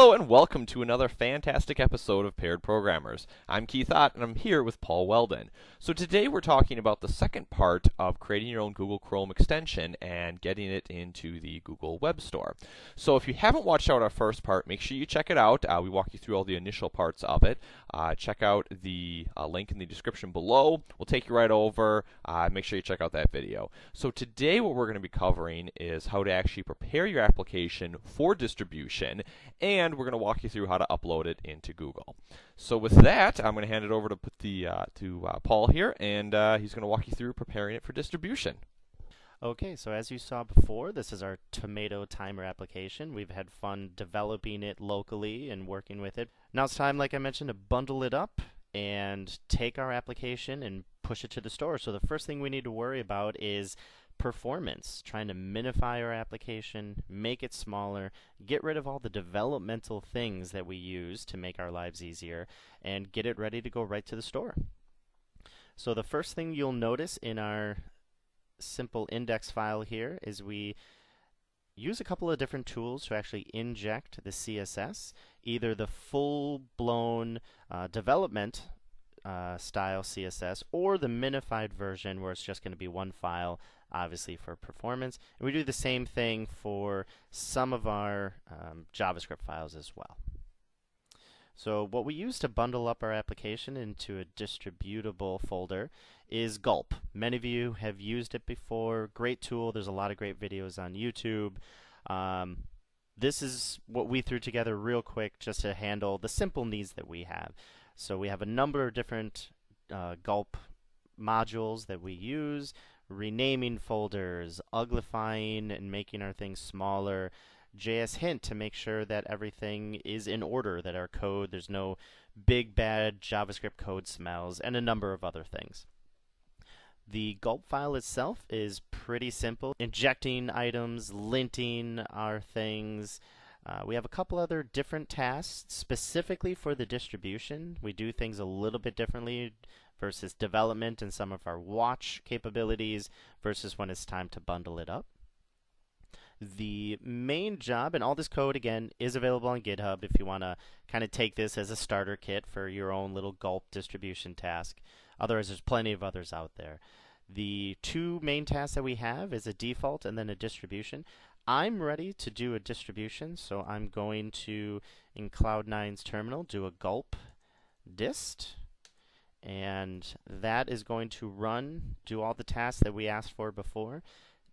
Hello and welcome to another fantastic episode of Paired Programmers. I'm Keith Ott and I'm here with Paul Weldon. So today we're talking about the second part of creating your own Google Chrome extension and getting it into the Google Web Store. So if you haven't watched out our first part, make sure you check it out. We walk you through all the initial parts of it. Check out the link in the description below. We'll take you right over. Make sure you check out that video. So today what we're going to be covering is how to actually prepare your application for distribution, and we're going to walk you through how to upload it into Google. So with that, I'm going to hand it over to Paul here, and he's going to walk you through preparing it for distribution. Okay, so as you saw before, this is our Tomato Timer application. We've had fun developing it locally and working with it. Now it's time, like I mentioned, to bundle it up and take our application and push it to the store. So the first thing we need to worry about is performance, trying to minify our application, make it smaller, get rid of all the developmental things that we use to make our lives easier, and get it ready to go right to the store. So the first thing you'll notice in our simple index file here is we use a couple of different tools to actually inject the CSS, either the full-blown development style CSS or the minified version where it's just going to be one file, obviously for performance. And we do the same thing for some of our JavaScript files as well. So what we use to bundle up our application into a distributable folder is Gulp. Many of you have used it before. Great tool. There's a lot of great videos on YouTube. This is what we threw together real quick just to handle the simple needs that we have. So we have a number of different Gulp modules that we use. Renaming folders, uglifying and making our things smaller, JS hint to make sure that everything is in order, that our code, there's no big bad JavaScript code smells, and a number of other things. The Gulp file itself is pretty simple, injecting items, linting our things. We have a couple other different tasks specifically for the distribution. We do things a little bit differently versus development and some of our watch capabilities versus when it's time to bundle it up. The main job, and all this code again is available on GitHub if you want to kind of take this as a starter kit for your own little Gulp distribution task. Otherwise, there's plenty of others out there. The two main tasks that we have is a default and then a distribution. I'm ready to do a distribution, so I'm going to, in Cloud9's terminal, do a Gulp dist. And that is going to run, do all the tasks that we asked for before,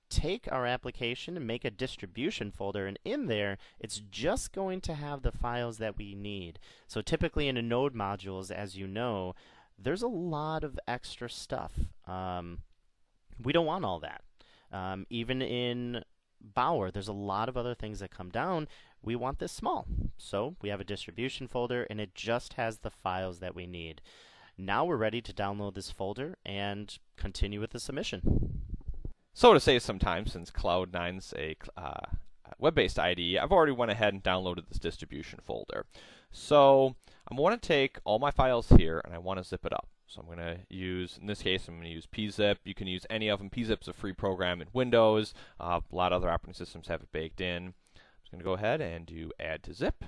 take our application and make a distribution folder, and in there it's just going to have the files that we need. So typically in a node modules, as you know, there's a lot of extra stuff. We don't want all that. Even in Bower, there's a lot of other things that come down. We want this small. So we have a distribution folder and it just has the files that we need. Now we're ready to download this folder and continue with the submission. So to save some time, since Cloud9's a web-based IDE, I've already went ahead and downloaded this distribution folder. So I want to take all my files here and I want to zip it up. So I'm going to use, in this case, I'm going to use PZIP. You can use any of them. PZIP's a free program in Windows. A lot of other operating systems have it baked in. I'm just going to go ahead and do add to zip.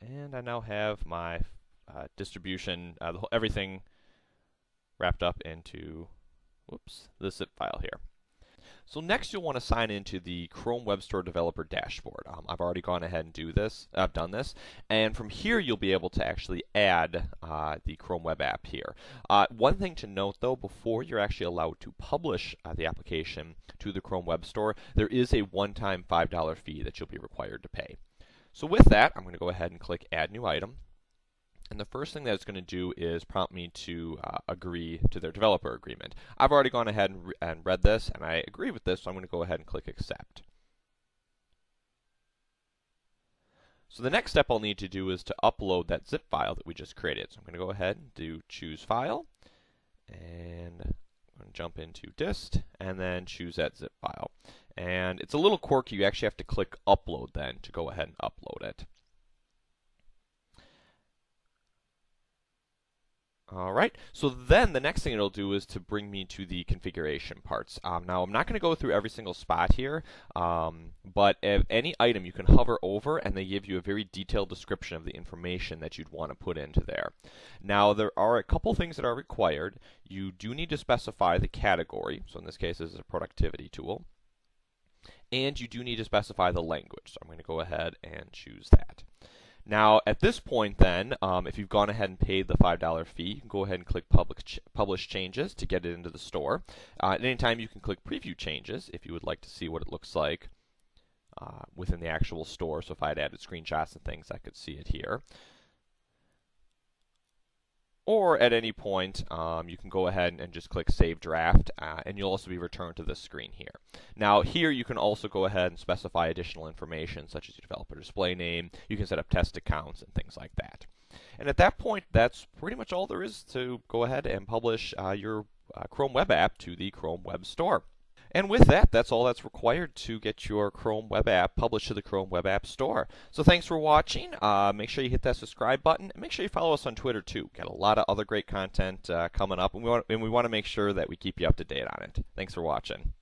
And I now have my distribution, everything wrapped up into, whoops, the zip file here. So next you'll want to sign into the Chrome Web Store Developer Dashboard. I've already gone ahead and done this, and from here you'll be able to actually add the Chrome Web App here. One thing to note though, before you're actually allowed to publish the application to the Chrome Web Store, there is a one-time $5 fee that you'll be required to pay. So with that, I'm going to go ahead and click Add New Item. And the first thing that it's going to do is prompt me to agree to their developer agreement. I've already gone ahead and, read this, and I agree with this, so I'm going to go ahead and click Accept. So the next step I'll need to do is to upload that zip file that we just created. So I'm going to go ahead and do Choose File, and I'm going to jump into Dist, and then choose that zip file. And it's a little quirky. You actually have to click Upload then to go ahead and upload it. All right, so then the next thing it'll do is to bring me to the configuration parts. Now I'm not going to go through every single spot here, but any item you can hover over and they give you a very detailed description of the information that you'd want to put into there. Now there are a couple things that are required. You do need to specify the category, so in this case this is a productivity tool, and you do need to specify the language, so I'm going to go ahead and choose that. Now, at this point then, if you've gone ahead and paid the $5 fee, you can go ahead and click Publish Changes to get it into the store. At any time, you can click Preview Changes if you would like to see what it looks like within the actual store. So if I had added screenshots and things, I could see it here. Or at any point, you can go ahead and just click Save Draft, and you'll also be returned to this screen here. Now here you can also go ahead and specify additional information, such as your developer display name. You can set up test accounts and things like that. And at that point, that's pretty much all there is to go ahead and publish your Chrome Web app to the Chrome Web Store. And with that, that's all that's required to get your Chrome Web app published to the Chrome Web App Store. So thanks for watching. Make sure you hit that subscribe button, and make sure you follow us on Twitter too. Got a lot of other great content coming up, and we want to make sure that we keep you up to date on it. Thanks for watching.